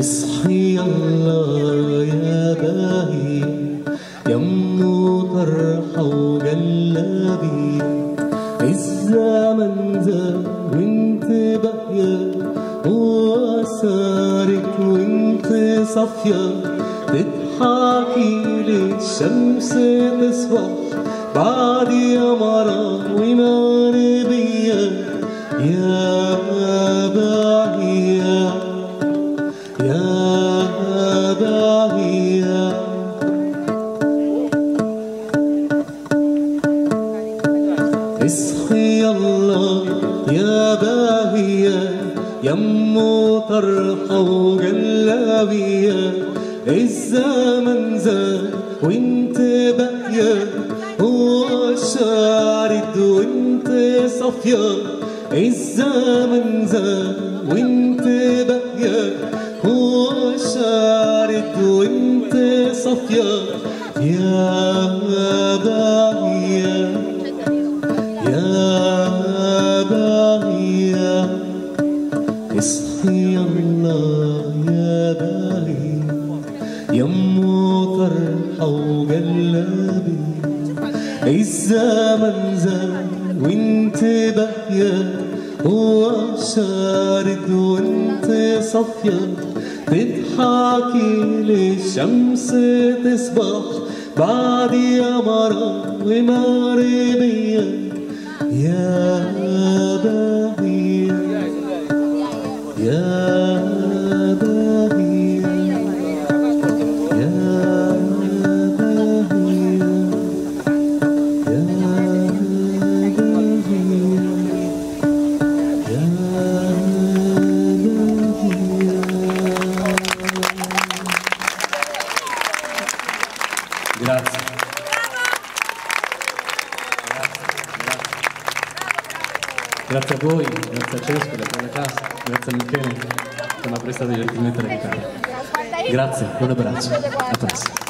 اصحي يلا يا باهي يا منوطر حوجلبي الزمن زاد وانت باقيه وسارك وانت صافيه تضحكي للشمس تصبح بعد يا مرة ونار بيا يا باهية يا باهية. اصحي يلا يا باهية يا أمو طرحة وجلابية الزمن زاد وانت باقية وشارد وانت صافية الزمن زاد وانت باقية وشارد وانت صافية يا باقية يا باقية. اصحي يلا يا باقي يمو طرحة وجلابي الزمن زاد وانت باقية وشارد وانت صافية تضحكي للشمس تصبح بعد يا مرة ومغربية يا باهية يا باهية يا grazie. Grazie a voi, grazie a Cesco, grazie alla casa, grazie a Michele per la prestata divertimento della chitarra. Grazie, un abbraccio, a presto.